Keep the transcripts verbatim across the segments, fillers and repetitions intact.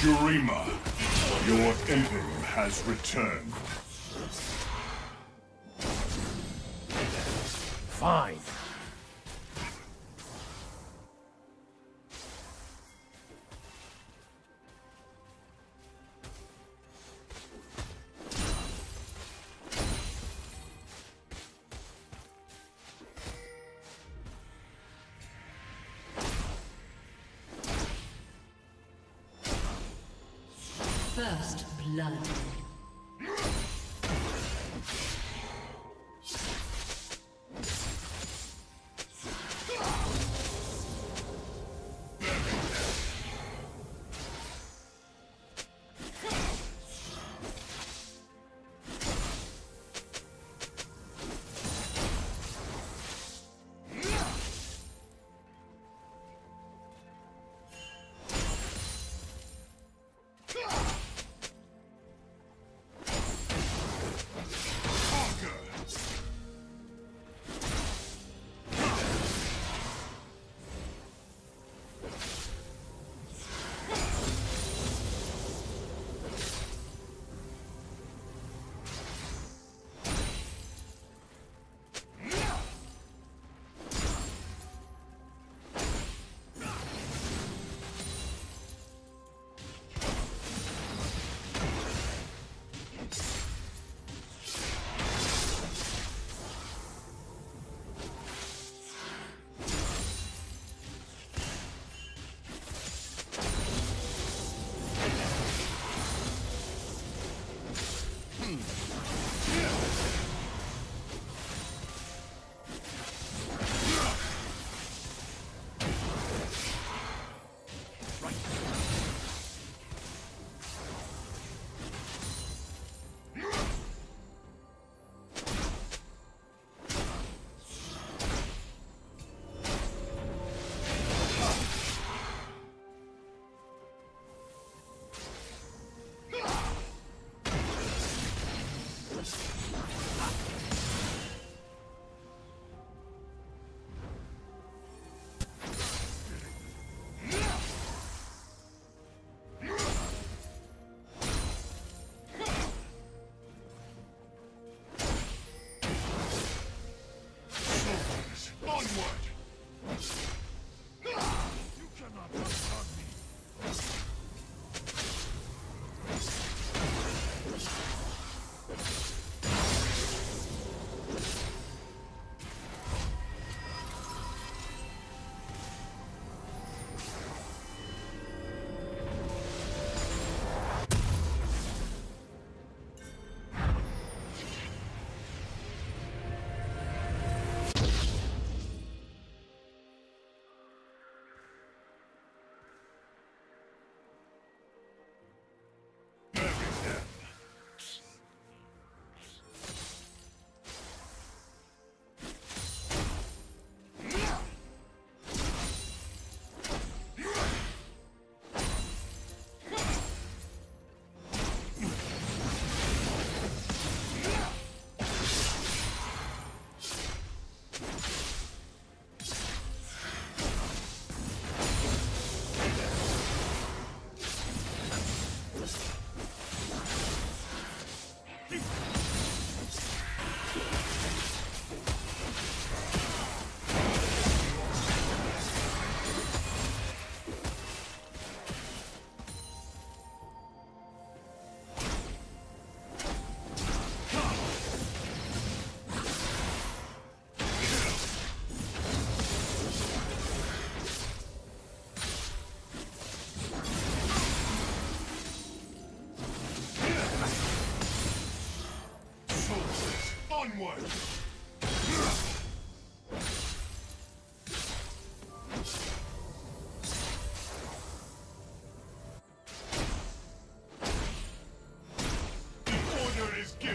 Shurima, your emperor has returned. Fine. First blood. Onward! Order is given!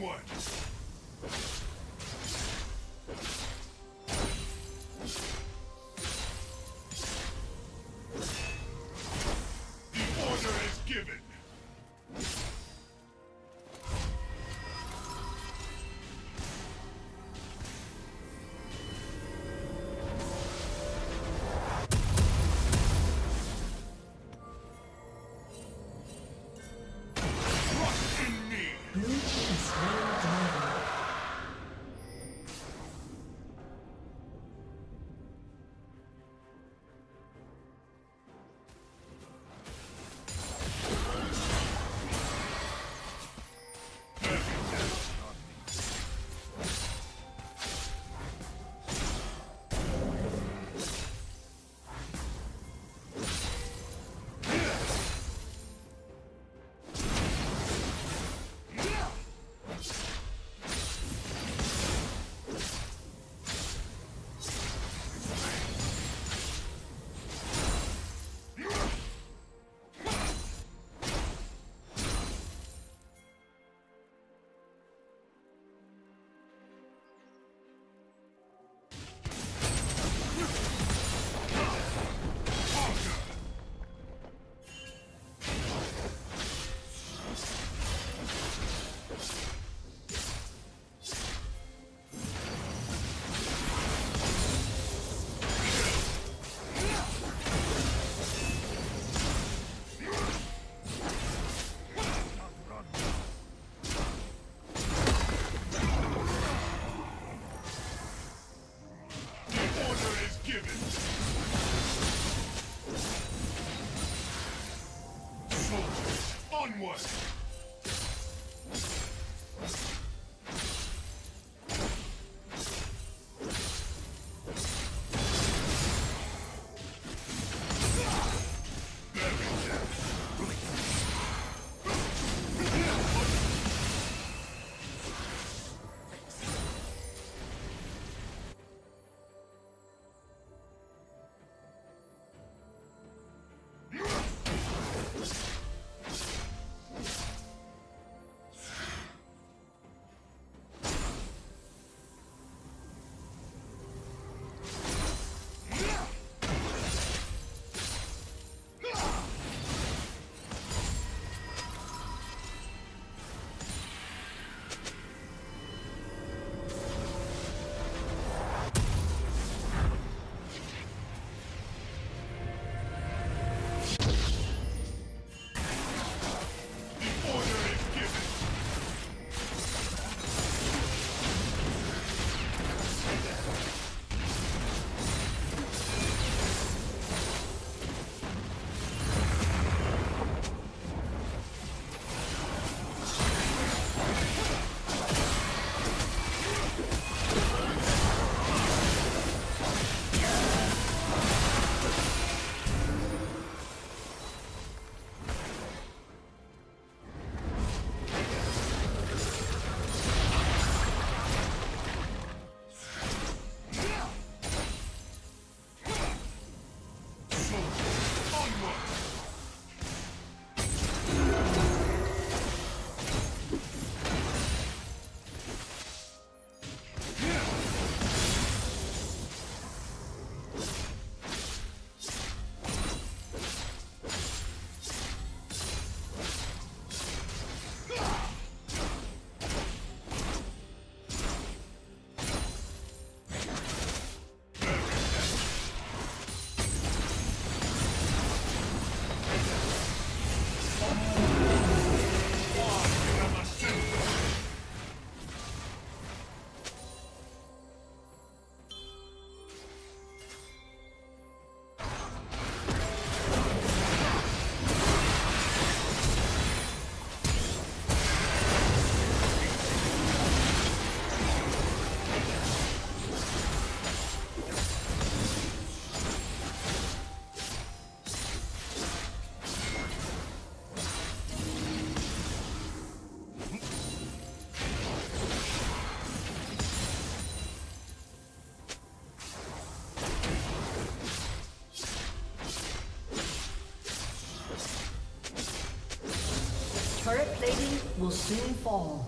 What? Turret plating will soon fall.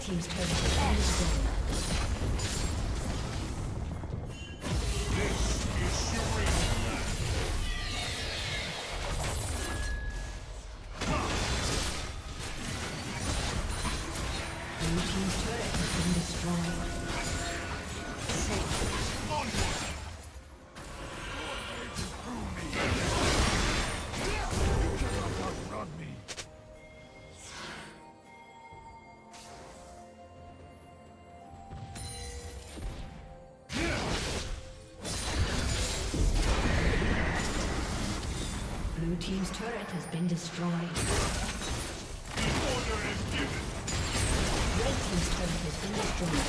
Team's turn to Team's turret has been destroyed. The order is given. Red team's turret has been destroyed.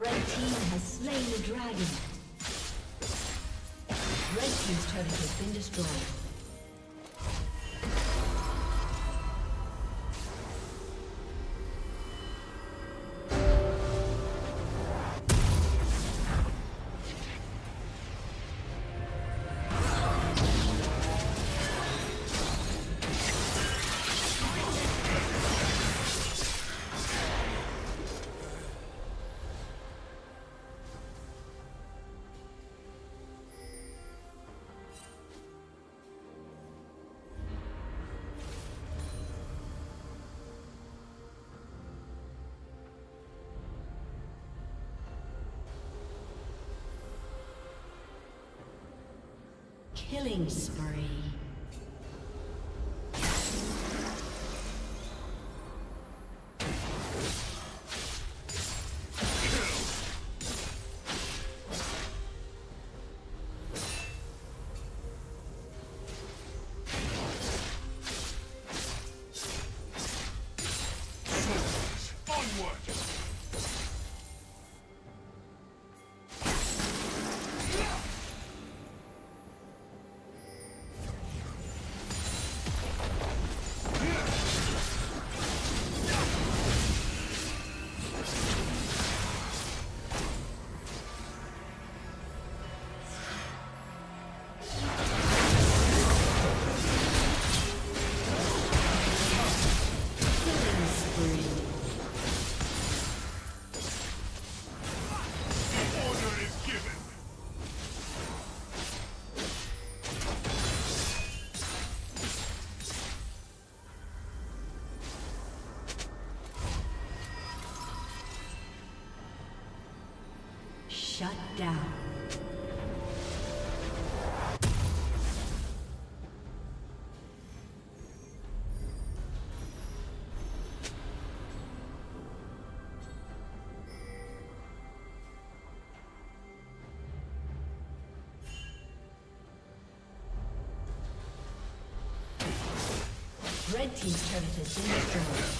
Red team has slain the dragon. Red team's turret has been destroyed. Killing spree. Shut down. Red team's turret has been destroyed.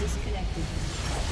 Disconnected.